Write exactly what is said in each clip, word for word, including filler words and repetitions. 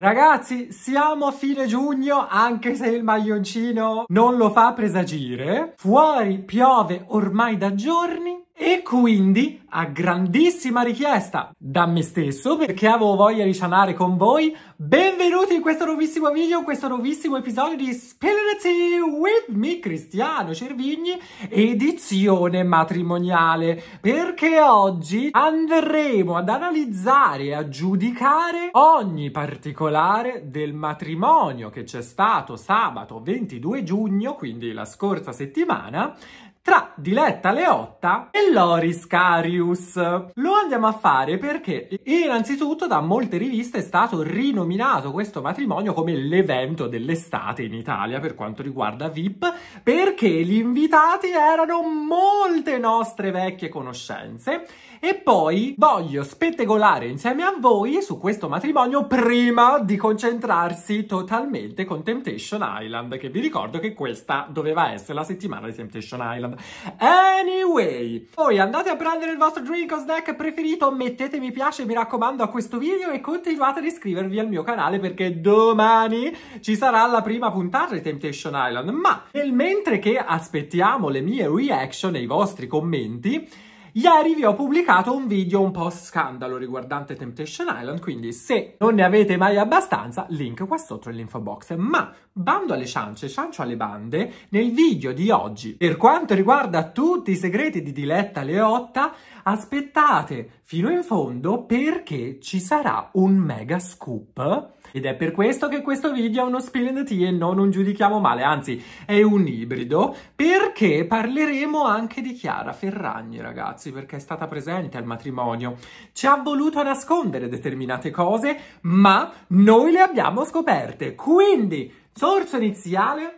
Ragazzi, siamo a fine giugno, anche se il maglioncino non lo fa presagire. Fuori piove ormai da giorni e quindi, a grandissima richiesta da me stesso, perché avevo voglia di cianare con voi, benvenuti in questo nuovissimo video, in questo nuovissimo episodio di Spillin' the tea with me, Cristiano Cervigni, edizione matrimoniale, perché oggi andremo ad analizzare e a giudicare ogni particolare del matrimonio che c'è stato sabato ventidue giugno, quindi la scorsa settimana, tra Diletta Leotta e Loris Karius. Lo andiamo a fare perché innanzitutto da molte riviste è stato rinominato questo matrimonio come l'evento dell'estate in Italia per quanto riguarda V I P, perché gli invitati erano molte nostre vecchie conoscenze. E poi voglio spettegolare insieme a voi su questo matrimonio prima di concentrarsi totalmente con Temptation Island, che vi ricordo che questa doveva essere la settimana di Temptation Island. Anyway, poi andate a prendere il vostro drink o snack preferito, mettete mi piace, mi raccomando, a questo video e continuate ad iscrivervi al mio canale, perché domani ci sarà la prima puntata di Temptation Island. Ma nel mentre che aspettiamo le mie reaction e i vostri commenti, ieri vi ho pubblicato un video un po' scandalo riguardante Temptation Island, quindi se non ne avete mai abbastanza, link qua sotto nell'info box. Ma bando alle ciance, ciancio alle bande, nel video di oggi, per quanto riguarda tutti i segreti di Diletta Leotta, aspettate fino in fondo perché ci sarà un mega scoop. Ed è per questo che questo video è uno Spillin' the tea e non un giudichiamo male, anzi è un ibrido, perché parleremo anche di Chiara Ferragni, ragazzi, perché è stata presente al matrimonio. Ci ha voluto nascondere determinate cose, ma noi le abbiamo scoperte. Quindi, sorso iniziale.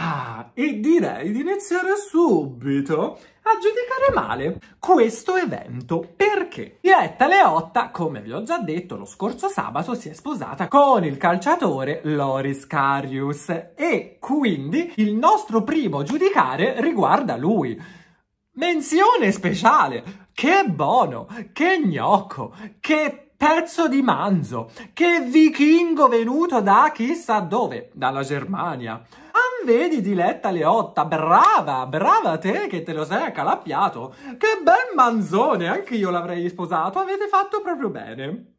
Ah, e direi di iniziare subito a giudicare male questo evento, perché Diletta Leotta, come vi ho già detto, lo scorso sabato si è sposata con il calciatore Loris Karius e quindi il nostro primo giudicare riguarda lui. Menzione speciale, che buono, che gnocco, che pezzo di manzo, che vichingo venuto da chissà dove, dalla Germania. Vedi Diletta Leotta, brava, brava te che te lo sei accalappiato, che bel manzone, anche io l'avrei sposato, avete fatto proprio bene.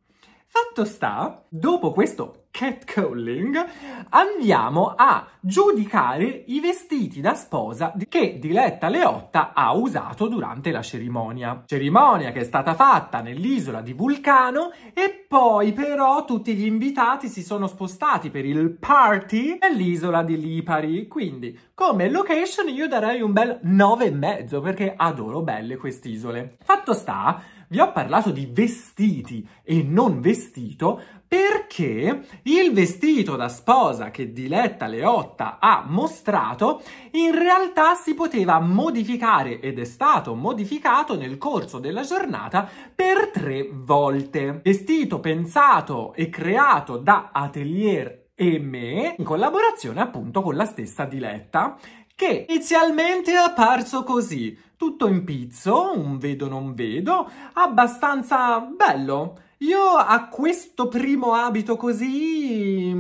Fatto sta, dopo questo catcalling andiamo a giudicare i vestiti da sposa che Diletta Leotta ha usato durante la cerimonia. Cerimonia che è stata fatta nell'isola di Vulcano e poi però tutti gli invitati si sono spostati per il party nell'isola di Lipari. Quindi come location io darei un bel nove e mezzo, perché adoro belle quest'isole. Fatto sta, vi ho parlato di vestiti e non vestito perché il vestito da sposa che Diletta Leotta ha mostrato in realtà si poteva modificare ed è stato modificato nel corso della giornata per tre volte. Vestito pensato e creato da Atelier Emé in collaborazione appunto con la stessa Diletta, che inizialmente è apparso così, tutto in pizzo, un vedo non vedo, abbastanza bello. Io a questo primo abito così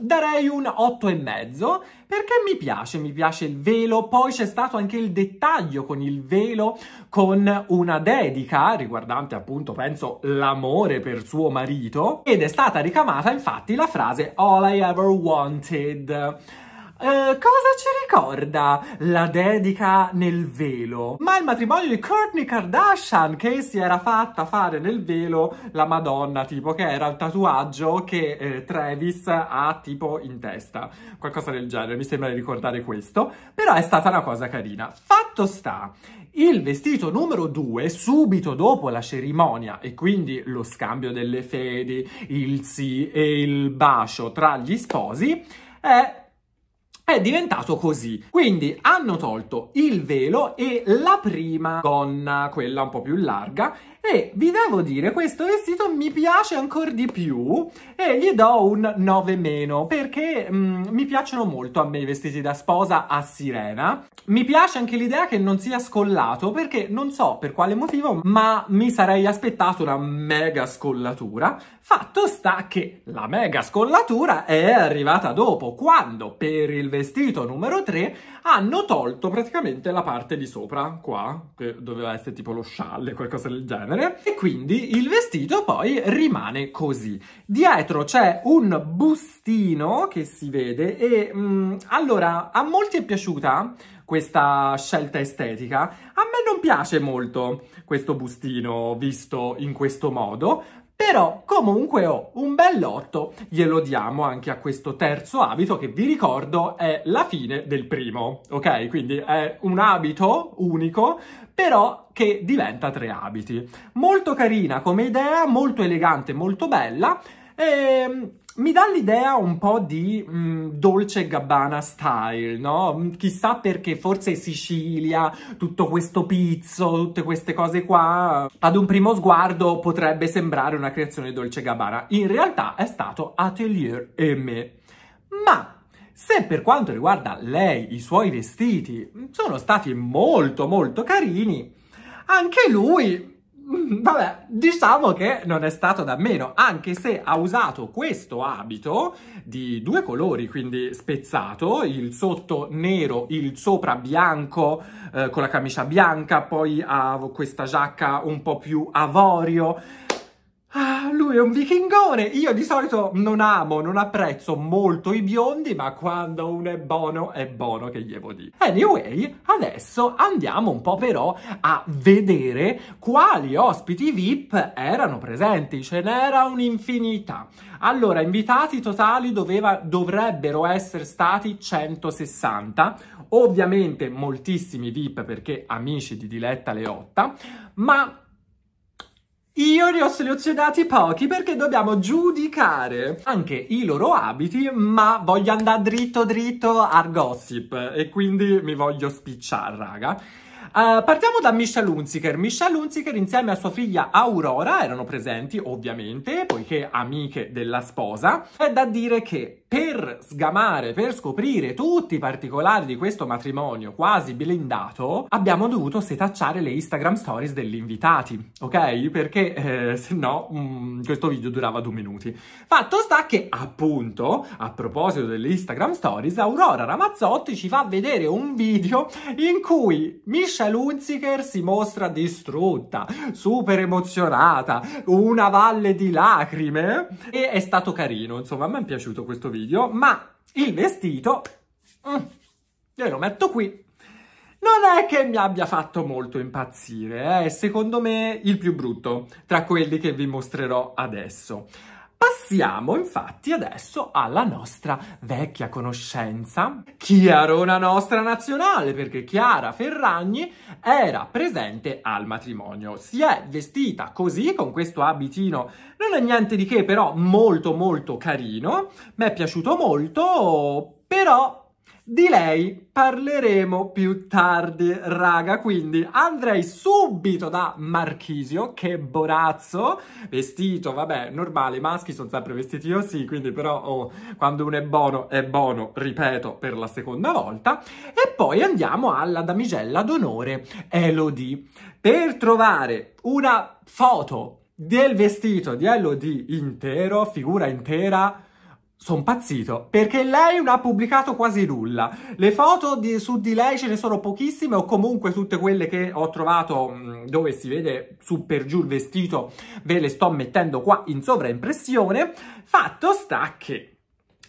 darei un otto e mezzo, perché mi piace, mi piace il velo, poi c'è stato anche il dettaglio con il velo, con una dedica riguardante appunto, penso, l'amore per suo marito, ed è stata ricamata infatti la frase "All I ever wanted". Uh, cosa ci ricorda la dedica nel velo? Ma il matrimonio di Kourtney Kardashian, che si era fatta fare nel velo la Madonna, tipo, che era il tatuaggio che eh, Travis ha tipo in testa, qualcosa del genere, mi sembra di ricordare questo, però è stata una cosa carina. Fatto sta, il vestito numero due, subito dopo la cerimonia e quindi lo scambio delle fedi, il sì e il bacio tra gli sposi, è è diventato così. Quindi hanno tolto il velo e la prima gonna, quella un po' più larga, e vi devo dire, questo vestito mi piace ancora di più e gli do un nove meno, perché mm, mi piacciono molto a me i vestiti da sposa a sirena. Mi piace anche l'idea che non sia scollato, perché non so per quale motivo, ma mi sarei aspettato una mega scollatura. Fatto sta che la mega scollatura è arrivata dopo, quando per il vestito numero tre hanno tolto praticamente la parte di sopra, qua, che doveva essere tipo lo scialle, qualcosa del genere, e quindi il vestito poi rimane così. Dietro c'è un bustino che si vede e mh, allora a molti è piaciuta questa scelta estetica, a me non piace molto questo bustino visto in questo modo, però comunque ho un bell'otto, glielo diamo anche a questo terzo abito che vi ricordo è la fine del primo, ok? Quindi è un abito unico, però che diventa tre abiti. Molto carina come idea, molto elegante, molto bella, e mi dà l'idea un po' di mh, Dolce Gabbana style, no? Chissà perché, forse Sicilia, tutto questo pizzo, tutte queste cose qua. Ad un primo sguardo potrebbe sembrare una creazione di Dolce Gabbana. In realtà è stato Atelier Emé. Ma se per quanto riguarda lei, i suoi vestiti sono stati molto molto carini, anche lui... Vabbè, diciamo che non è stato da meno, anche se ha usato questo abito di due colori, quindi spezzato, il sotto nero, il sopra bianco, eh, con la camicia bianca, poi ha questa giacca un po' più avorio. Ah, lui è un vichingone. Io di solito non amo, non apprezzo molto i biondi, ma quando uno è buono, è buono, che gli devo dire. Anyway, adesso andiamo un po' però a vedere quali ospiti V I P erano presenti. Ce n'era un'infinità. Allora, invitati totali doveva, dovrebbero essere stati centosessanta. Ovviamente moltissimi V I P perché amici di Diletta Leotta, ma... io ne ho selezionati pochi perché dobbiamo giudicare anche i loro abiti, ma voglio andare dritto dritto al gossip e quindi mi voglio spicciare, raga. Uh, partiamo da Michelle Hunziker. Michelle Hunziker insieme a sua figlia Aurora erano presenti, ovviamente, poiché amiche della sposa. È da dire che per sgamare, per scoprire tutti i particolari di questo matrimonio quasi blindato, abbiamo dovuto setacciare le Instagram stories degli invitati, ok? Perché eh, se no mh, questo video durava due minuti. Fatto sta che, appunto, a proposito delle Instagram stories, Aurora Ramazzotti ci fa vedere un video in cui Michelle Hunziker si mostra distrutta, super emozionata, una valle di lacrime, e è stato carino, insomma a me è piaciuto questo video, ma il vestito mm, io lo metto qui, non è che mi abbia fatto molto impazzire, è eh. secondo me il più brutto tra quelli che vi mostrerò adesso. Passiamo infatti adesso alla nostra vecchia conoscenza, Chiarona nostra nazionale, perché Chiara Ferragni era presente al matrimonio. Si è vestita così, con questo abitino, non è niente di che, però molto molto carino, mi è piaciuto molto, però... di lei parleremo più tardi, raga, quindi andrei subito da Marchisio, che borazzo, vestito, vabbè, normale, i maschi sono sempre vestiti così, quindi però oh, quando uno è buono, è buono, ripeto, per la seconda volta, e poi andiamo alla damigella d'onore, Elodie, per trovare una foto del vestito di Elodie intero, figura intera. Sono pazzito, perché lei non ha pubblicato quasi nulla. Le foto di, su di lei ce ne sono pochissime, o comunque tutte quelle che ho trovato dove si vede su per giù il vestito ve le sto mettendo qua in sovraimpressione. Fatto sta che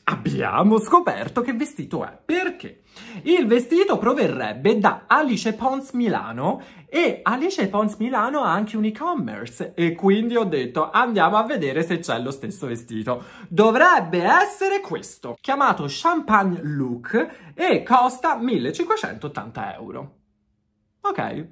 abbiamo scoperto che vestito è, perché il vestito proverrebbe da Alice Pons Milano, e Alice Pons Milano ha anche un e-commerce, e quindi ho detto andiamo a vedere se c'è lo stesso vestito. Dovrebbe essere questo, chiamato Champagne Look, e costa millecinquecentottanta euro. Ok,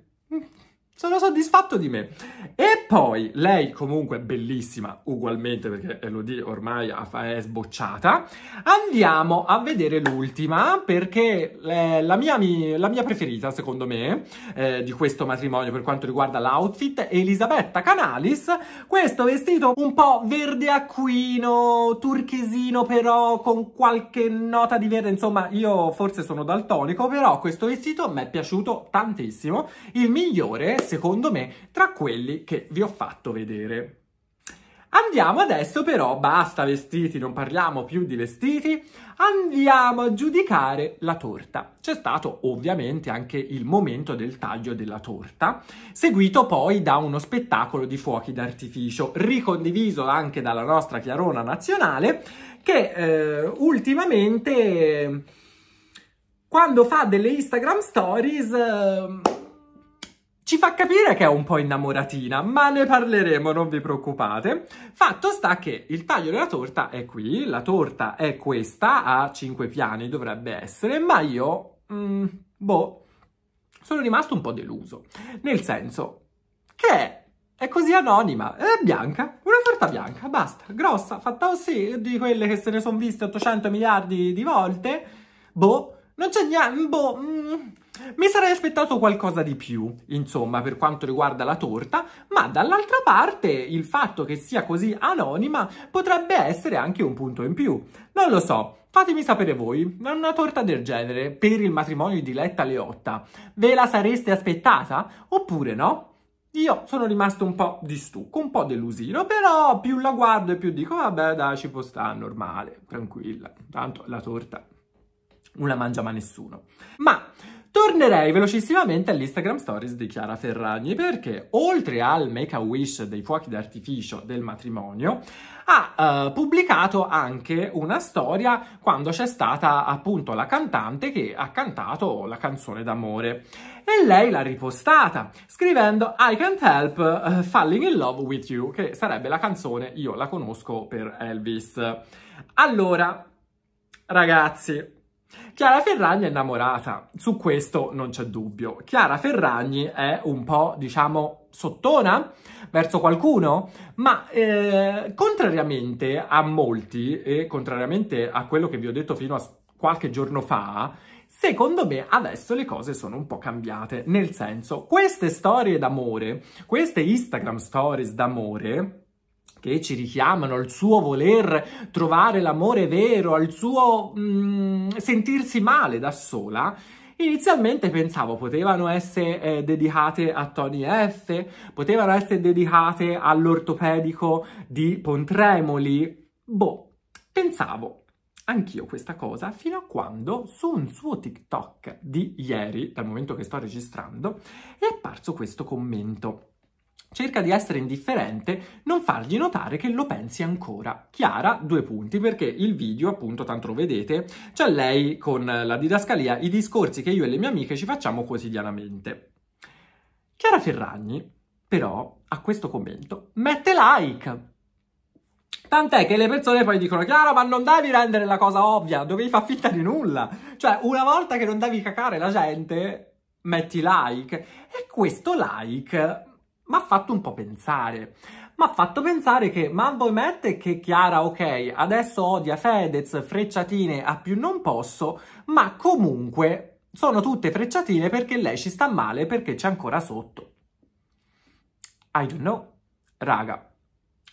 sono soddisfatto di me. E poi lei comunque bellissima ugualmente, perché Elodie ormai è sbocciata. Andiamo a vedere l'ultima, perché eh, la, mia, mi, la mia preferita secondo me eh, di questo matrimonio per quanto riguarda l'outfit è Elisabetta Canalis. Questo vestito un po' verde acquino, turchesino però con qualche nota di verde. Insomma, io forse sono daltonico, però questo vestito mi è piaciuto tantissimo. Il migliore secondo me tra quelli che vi ho fatto vedere. Andiamo adesso però, basta vestiti, non parliamo più di vestiti, andiamo a giudicare la torta. C'è stato ovviamente anche il momento del taglio della torta, seguito poi da uno spettacolo di fuochi d'artificio, ricondiviso anche dalla nostra Chiarona nazionale, che eh, ultimamente quando fa delle Instagram stories... Eh, Ci fa capire che è un po' innamoratina, ma ne parleremo, non vi preoccupate. Fatto sta che il taglio della torta è qui, la torta è questa, a cinque piani dovrebbe essere, ma io, mm, boh, sono rimasto un po' deluso. Nel senso che è, è così anonima, è bianca, una torta bianca, basta, grossa, fatta così, di quelle che se ne sono viste ottocento miliardi di volte, boh, non c'è niente, boh... Mm. Mi sarei aspettato qualcosa di più, insomma, per quanto riguarda la torta, ma dall'altra parte il fatto che sia così anonima potrebbe essere anche un punto in più. Non lo so, fatemi sapere voi, una torta del genere per il matrimonio di Diletta Leotta, ve la sareste aspettata oppure no? Io sono rimasto un po' di stucco, un po' delusino, però più la guardo e più dico vabbè dai, ci può stare, normale, tranquilla, tanto la torta non la mangia mai nessuno. Ma... tornerei velocissimamente all'Instagram Stories di Chiara Ferragni, perché oltre al Make-A-Wish dei fuochi d'artificio del matrimonio ha eh, pubblicato anche una storia quando c'è stata appunto la cantante che ha cantato la canzone d'amore e lei l'ha ripostata scrivendo I can't help uh, falling in love with you, che sarebbe la canzone Io la conosco per Elvis. Allora, ragazzi... Chiara Ferragni è innamorata, su questo non c'è dubbio. Chiara Ferragni è un po', diciamo, sottona verso qualcuno, ma eh, contrariamente a molti e contrariamente a quello che vi ho detto fino a qualche giorno fa, secondo me adesso le cose sono un po' cambiate. Nel senso, queste storie d'amore, queste Instagram stories d'amore... che ci richiamano al suo voler trovare l'amore vero, al suo mm, sentirsi male da sola, inizialmente pensavo potevano essere eh, dedicate a Tony F., potevano essere dedicate all'ortopedico di Pontremoli, boh, pensavo anch'io questa cosa, fino a quando su un suo TikTok di ieri, dal momento che sto registrando, è apparso questo commento. Cerca di essere indifferente, non fargli notare che lo pensi ancora. Chiara, due punti, perché il video, appunto, tanto lo vedete, c'è lei con la didascalia, i discorsi che io e le mie amiche ci facciamo quotidianamente. Chiara Ferragni, però, a questo commento, mette like. Tant'è che le persone poi dicono, Chiara, ma non devi rendere la cosa ovvia, dovevi far finta di nulla. Cioè, una volta che non devi cacare la gente, metti like. E questo like... mi ha fatto un po' pensare, mi ha fatto pensare che, ma voi mette che Chiara, ok, adesso odia Fedez, frecciatine a più non posso, ma comunque sono tutte frecciatine perché lei ci sta male, perché c'è ancora sotto. I don't know, raga.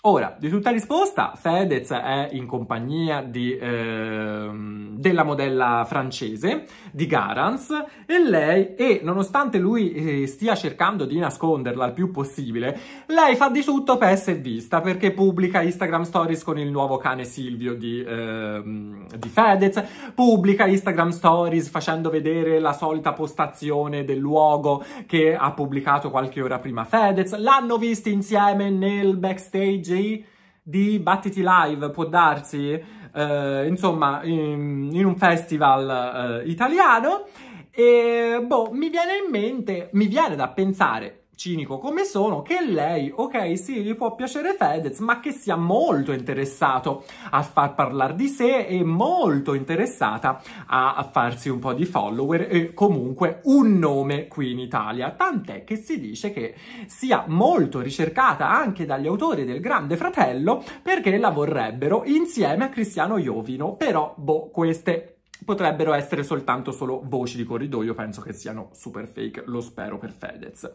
Ora, di tutta risposta, Fedez è in compagnia di, eh, della modella francese, di Garance, e lei, e nonostante lui eh, stia cercando di nasconderla il più possibile, lei fa di tutto per essere vista, perché pubblica Instagram Stories con il nuovo cane Silvio di, eh, di Fedez, pubblica Instagram Stories facendo vedere la solita postazione del luogo che ha pubblicato qualche ora prima Fedez, l'hanno visti insieme nel backstage di Battiti Live, può darsi, eh, insomma, in, in un festival eh, italiano, e boh, mi viene in mente, mi viene da pensare cinico come sono, che lei, ok, sì, gli può piacere Fedez, ma che sia molto interessato a far parlare di sé e molto interessata a, a farsi un po' di follower e comunque un nome qui in Italia, tant'è che si dice che sia molto ricercata anche dagli autori del Grande Fratello perché la vorrebbero insieme a Cristiano Iovino, però boh, queste potrebbero essere soltanto solo voci di corridoio, penso che siano super fake, lo spero per Fedez.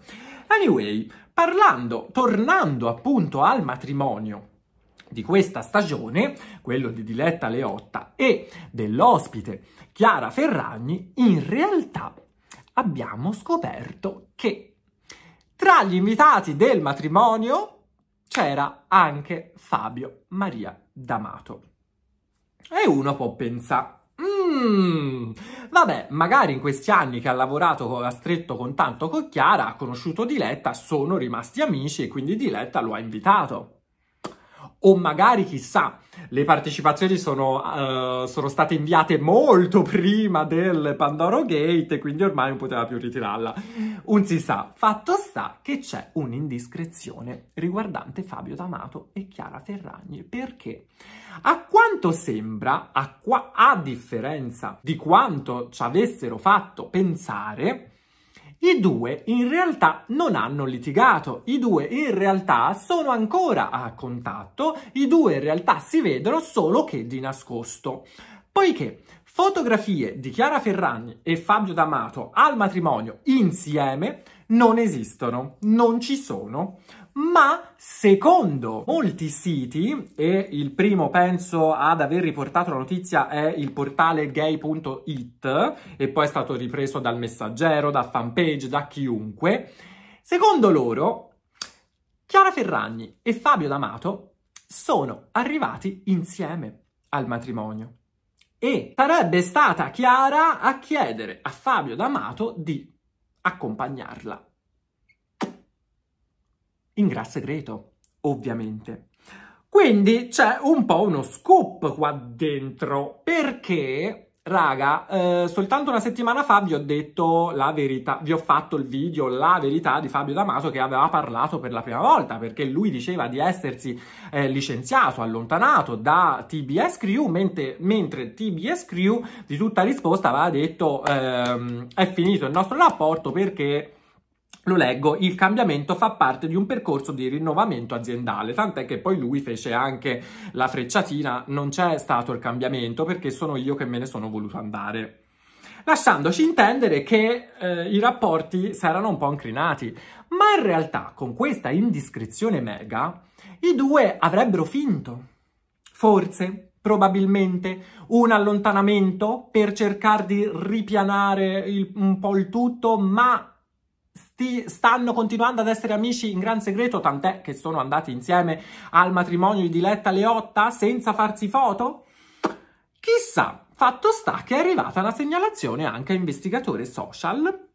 Anyway, parlando, tornando appunto al matrimonio di questa stagione, quello di Diletta Leotta e dell'ospite Chiara Ferragni, in realtà abbiamo scoperto che tra gli invitati del matrimonio c'era anche Fabio Maria Damato. E uno può pensare, Mm, vabbè, magari in questi anni che ha lavorato a stretto contatto con Chiara, ha conosciuto Diletta, sono rimasti amici e quindi Diletta lo ha invitato. O magari, chissà, le partecipazioni sono, uh, sono state inviate molto prima del Pandoro Gate e quindi ormai non poteva più ritirarla. Un si sa, fatto sta che c'è un'indiscrezione riguardante Fabio Damato e Chiara Ferragni, perché a quanto sembra, a, qua a differenza di quanto ci avessero fatto pensare, i due in realtà non hanno litigato, i due in realtà sono ancora a contatto, i due in realtà si vedono solo che di nascosto. Poiché fotografie di Chiara Ferragni e Fabio Damato al matrimonio insieme non esistono, non ci sono, ma secondo molti siti, e il primo penso ad aver riportato la notizia è il portale gay punto it e poi è stato ripreso dal Messaggero, da Fanpage, da chiunque, secondo loro Chiara Ferragni e Fabio Damato sono arrivati insieme al matrimonio e sarebbe stata Chiara a chiedere a Fabio Damato di accompagnarla. In gran segreto, ovviamente. Quindi c'è un po' uno scoop qua dentro, perché, raga, eh, soltanto una settimana fa vi ho detto la verità, vi ho fatto il video, la verità di Fabio Damato che aveva parlato per la prima volta, perché lui diceva di essersi eh, licenziato, allontanato da T B S Crew, mentre, mentre T B S Crew di tutta risposta aveva detto ehm, è finito il nostro rapporto perché... Lo leggo, il cambiamento fa parte di un percorso di rinnovamento aziendale, tant'è che poi lui fece anche la frecciatina, non c'è stato il cambiamento perché sono io che me ne sono voluto andare. Lasciandoci intendere che eh, i rapporti si erano un po' incrinati, ma in realtà con questa indiscrezione mega i due avrebbero finto, forse. Probabilmente un allontanamento per cercare di ripianare il, un po' il tutto, ma... Sti, stanno continuando ad essere amici in gran segreto, tant'è che sono andati insieme al matrimonio di Diletta Leotta senza farsi foto? Chissà, fatto sta che è arrivata una segnalazione anche a Investigatore Social,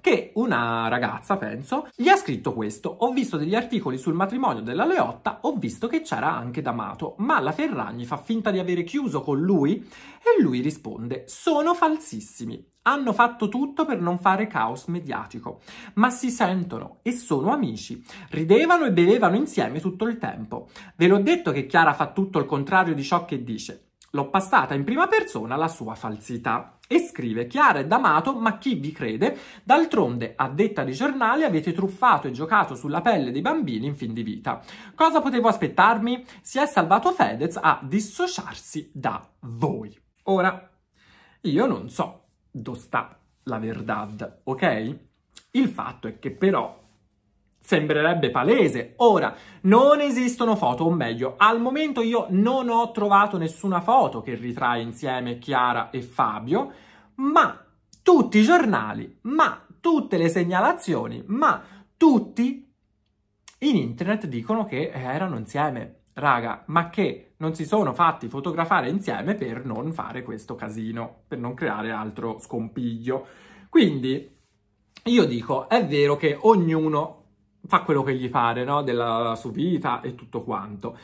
che una ragazza, penso, gli ha scritto questo: ho visto degli articoli sul matrimonio della Leotta, ho visto che c'era anche D'Amato, ma la Ferragni fa finta di avere chiuso con lui e lui risponde: sono falsissimi. Hanno fatto tutto per non fare caos mediatico, ma si sentono e sono amici. Ridevano e bevevano insieme tutto il tempo. Ve l'ho detto che Chiara fa tutto il contrario di ciò che dice. L'ho passata in prima persona la sua falsità. E scrive: Chiara e D'Amato, ma chi vi crede? D'altronde, a detta di giornale, avete truffato e giocato sulla pelle dei bambini in fin di vita. Cosa potevo aspettarmi? Si è salvato Fedez a dissociarsi da voi. Ora, io non so dove sta la verità, ok? Il fatto è che però sembrerebbe palese. Ora, non esistono foto, o meglio, al momento io non ho trovato nessuna foto che ritrae insieme Chiara e Fabio, ma tutti i giornali, ma tutte le segnalazioni, ma tutti in internet dicono che erano insieme. Raga, ma che non si sono fatti fotografare insieme per non fare questo casino, per non creare altro scompiglio. Quindi io dico, è vero che ognuno fa quello che gli pare, no? Della sua vita e tutto quanto.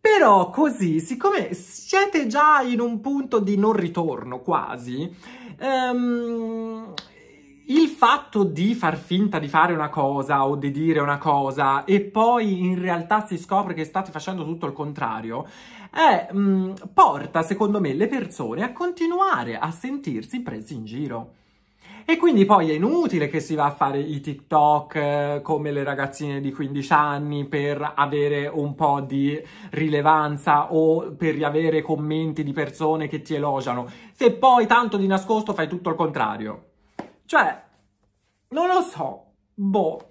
Però così, siccome siete già in un punto di non ritorno quasi, ehm, il fatto di far finta di fare una cosa o di dire una cosa e poi in realtà si scopre che state facendo tutto il contrario è, mh, porta secondo me le persone a continuare a sentirsi presi in giro. E quindi poi è inutile che si va a fare i TikTok eh, come le ragazzine di quindici anni per avere un po' di rilevanza o per riavere commenti di persone che ti elogiano, se poi tanto di nascosto fai tutto il contrario. Cioè, non lo so, boh,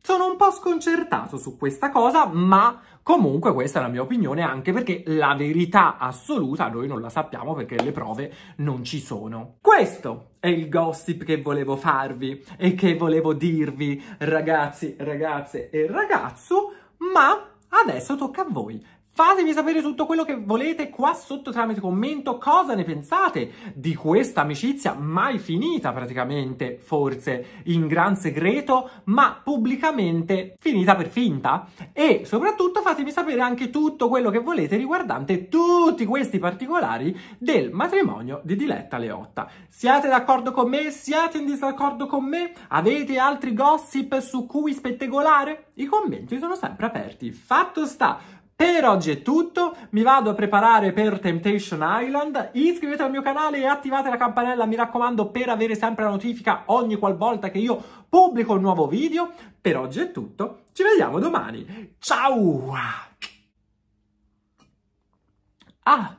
sono un po' sconcertato su questa cosa, ma comunque questa è la mia opinione, anche perché la verità assoluta noi non la sappiamo perché le prove non ci sono. Questo è il gossip che volevo farvi e che volevo dirvi, ragazzi, ragazze e ragazzo, ma adesso tocca a voi. Fatemi sapere tutto quello che volete qua sotto tramite commento, cosa ne pensate di questa amicizia mai finita praticamente, forse in gran segreto, ma pubblicamente finita per finta. E soprattutto fatemi sapere anche tutto quello che volete riguardante tutti questi particolari del matrimonio di Diletta Leotta. Siete d'accordo con me? Siete in disaccordo con me? Avete altri gossip su cui spettegolare? I commenti sono sempre aperti. Fatto sta! Per oggi è tutto, mi vado a preparare per Temptation Island, iscrivetevi al mio canale e attivate la campanella, mi raccomando, per avere sempre la notifica ogni qualvolta che io pubblico un nuovo video. Per oggi è tutto, ci vediamo domani, ciao! Ah!